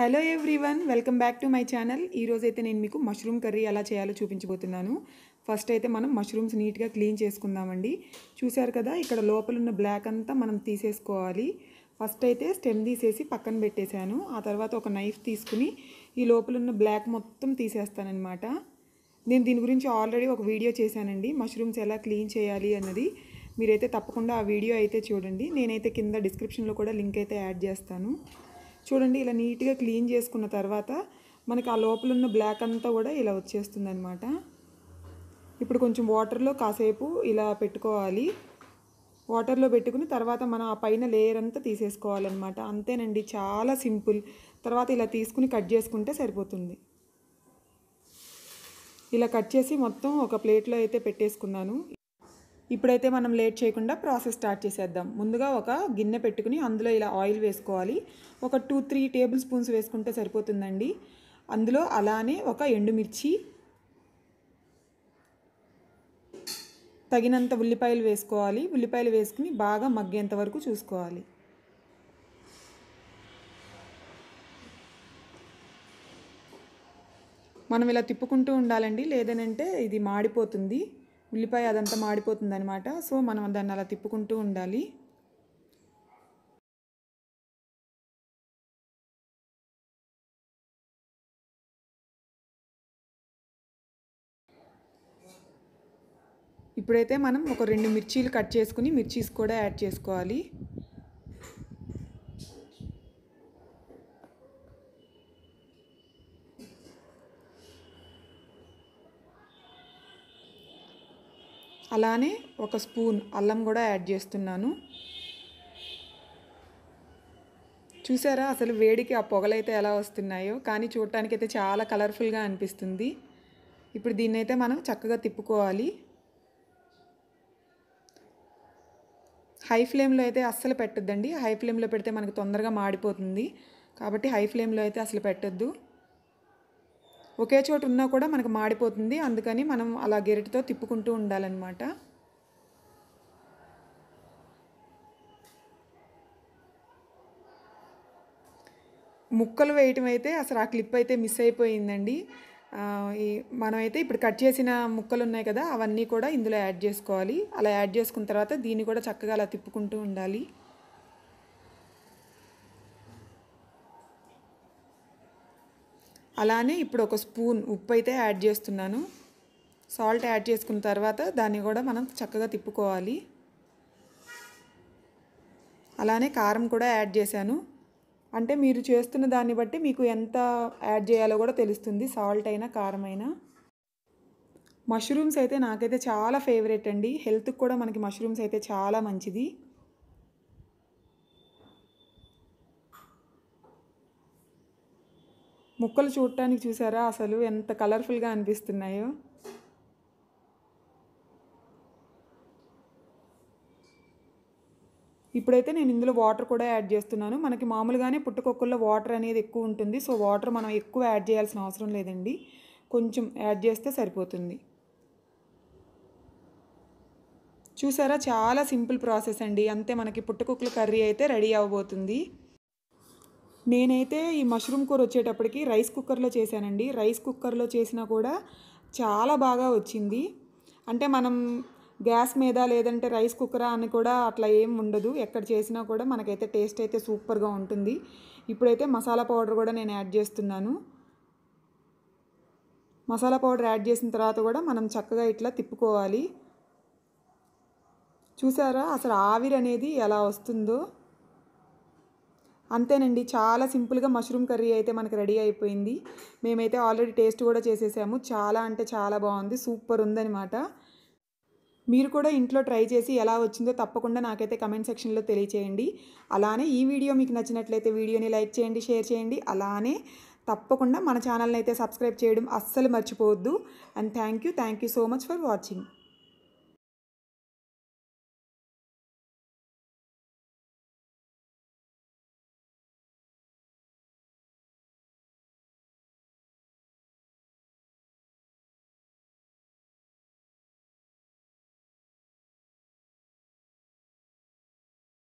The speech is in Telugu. Hello everyone, welcome back to my channel. ఈరోజు అయితే నేను మీకు మష్రూమ్ కర్రీ ఎలా చేయాలో చూపించబోతున్నాను. ఫస్ట్ అయితే మనం మష్రూమ్స్ నీట్గా క్లీన్ చేసుకుందామండి. చూశారు కదా, ఇక్కడ లోపల ఉన్న బ్లాక్ అంతా మనం తీసేసుకోవాలి. ఫస్ట్ అయితే స్టెమ్ తీసేసి పక్కన పెట్టేశాను. ఆ తర్వాత ఒక నైఫ్ తీసుకుని ఈ లోపల ఉన్న బ్లాక్ మొత్తం తీసేస్తానన్నమాట. నేను దీని గురించి ఆల్రెడీ ఒక వీడియో చేశానండి, మష్రూమ్స్ ఎలా క్లీన్ చేయాలి అన్నది. మీరైతే తప్పకుండా ఆ వీడియో అయితే చూడండి. నేనైతే కింద డిస్క్రిప్షన్లో కూడా లింక్ అయితే యాడ్ చేస్తాను. చూడండి, ఇలా నీట్గా క్లీన్ చేసుకున్న తర్వాత మనకి ఆ లోపల ఉన్న బ్లాక్ అంతా కూడా ఇలా వచ్చేస్తుంది అనమాట. ఇప్పుడు కొంచెం వాటర్లో కాసేపు ఇలా పెట్టుకోవాలి. వాటర్లో పెట్టుకుని తర్వాత మనం ఆ పైన లేయర్ అంతా తీసేసుకోవాలన్నమాట. అంతేనండి, చాలా సింపుల్. తర్వాత ఇలా తీసుకుని కట్ చేసుకుంటే సరిపోతుంది. ఇలా కట్ చేసి మొత్తం ఒక ప్లేట్లో అయితే పెట్టేసుకున్నాను. ఇప్పుడైతే మనం లేట్ చేయకుండా ప్రాసెస్ స్టార్ట్ చేసేద్దాం. ముందుగా ఒక గిన్నె పెట్టుకుని అందులో ఇలా ఆయిల్ వేసుకోవాలి. ఒక 2-3 టేబుల్ స్పూన్స్ వేసుకుంటే సరిపోతుందండి. అందులో అలానే ఒక ఎండుమిర్చి, తగినంత ఉల్లిపాయలు వేసుకోవాలి. ఉల్లిపాయలు వేసుకుని బాగా మగ్గేంత వరకు చూసుకోవాలి. మనం ఇలా తిప్పుకుంటూ ఉండాలండి, లేదనంటే ఇది మాడిపోతుంది. ఉల్లిపాయ అదంతా మాడిపోతుంది అనమాట. సో మనం దాన్ని అలా తిప్పుకుంటూ ఉండాలి. ఇప్పుడైతే మనం ఒక 2 మిర్చీలు కట్ చేసుకుని మిర్చీస్ కూడా యాడ్ చేసుకోవాలి. అలానే ఒక స్పూన్ అల్లం కూడా యాడ్ చేస్తున్నాను. చూసారా, అసలు వేడికి ఆ పొగలైతే ఎలా వస్తున్నాయో, కానీ చూడటానికి అయితే చాలా కలర్ఫుల్గా అనిపిస్తుంది. ఇప్పుడు దీన్నైతే మనం చక్కగా తిప్పుకోవాలి. హై ఫ్లేమ్లో అయితే అస్సలు పెట్టొద్దండి. హై ఫ్లేమ్లో పెడితే మనకు తొందరగా మాడిపోతుంది, కాబట్టి హై ఫ్లేమ్లో అయితే అసలు పెట్టొద్దు. ఒకే చోట ఉన్నా కూడా మనకు మాడిపోతుంది, అందుకని మనం అలా గెరిటితో తిప్పుకుంటూ ఉండాలన్నమాట. ముక్కలు వేయటం అయితే అసలు ఆ క్లిప్ అయితే మిస్ అయిపోయిందండి. మనమైతే ఇప్పుడు కట్ చేసిన ముక్కలు ఉన్నాయి కదా, అవన్నీ కూడా ఇందులో యాడ్ చేసుకోవాలి. అలా యాడ్ చేసుకున్న తర్వాత దీన్ని కూడా చక్కగా అలా తిప్పుకుంటూ ఉండాలి. అలానే ఇప్పుడు ఒక స్పూన్ ఉప్పు అయితే యాడ్ చేస్తున్నాను. సాల్ట్ యాడ్ చేసుకున్న తర్వాత దాన్ని కూడా మనం చక్కగా తిప్పుకోవాలి. అలానే కారం కూడా యాడ్ చేశాను. అంటే మీరు చేస్తున్న దాన్ని బట్టి మీకు ఎంత యాడ్ చేయాలో కూడా తెలుస్తుంది, సాల్ట్ అయినా కారం అయినా. మష్రూమ్స్ అయితే నాకైతే చాలా ఫేవరెట్ అండి. హెల్త్కి కూడా మనకి మష్రూమ్స్ అయితే చాలా మంచిది. ముక్కలు చూడటానికి చూసారా అసలు ఎంత కలర్ఫుల్గా అనిపిస్తున్నాయో. ఇప్పుడైతే నేను ఇందులో వాటర్ కూడా యాడ్ చేస్తున్నాను. మనకి మామూలుగానే పుట్టకొక్కల్లో వాటర్ అనేది ఎక్కువ ఉంటుంది, సో వాటర్ మనం ఎక్కువ యాడ్ చేయాల్సిన అవసరం లేదండి, కొంచెం యాడ్ చేస్తే సరిపోతుంది. చూసారా, చాలా సింపుల్ ప్రాసెస్ అండి. అంతే, మనకి పుట్టకొక్కల కర్రీ అయితే రెడీ అవ్వబోతుంది. నేనైతే ఈ మష్రూమ్ కూర వచ్చేటప్పటికి రైస్ కుక్కర్లో చేశానండి. రైస్ కుక్కర్లో చేసినా కూడా చాలా బాగా వచ్చింది. అంటే మనం గ్యాస్ మీద లేదంటే రైస్ కుక్కరా అని కూడా అట్లా ఏం ఉండదు. ఎక్కడ చేసినా కూడా మనకైతే టేస్ట్ అయితే సూపర్గా ఉంటుంది. ఇప్పుడైతే మసాలా పౌడర్ కూడా నేను యాడ్ చేస్తున్నాను. మసాలా పౌడర్ యాడ్ చేసిన తర్వాత కూడా మనం చక్కగా ఇట్లా తిప్పుకోవాలి. చూసారా అసలు ఆవిరి అనేది ఎలా వస్తుందో. అంతేనండి, చాలా సింపుల్గా మష్రూమ్ కర్రీ అయితే మనకు రెడీ అయిపోయింది. మేమైతే ఆల్రెడీ టేస్ట్ కూడా చేసేసాము. చాలా అంటే చాలా బాగుంది, సూపర్ ఉందనమాట. మీరు కూడా ఇంట్లో ట్రై చేసి ఎలా వచ్చిందో తప్పకుండా నాకైతే కమెంట్ సెక్షన్లో తెలియచేయండి. అలానే ఈ వీడియో మీకు నచ్చినట్లయితే వీడియోని లైక్ చేయండి, షేర్ చేయండి. అలానే తప్పకుండా మన ఛానల్ని అయితే సబ్స్క్రైబ్ చేయడం అస్సలు మర్చిపోవద్దు. And thank you so much for watching.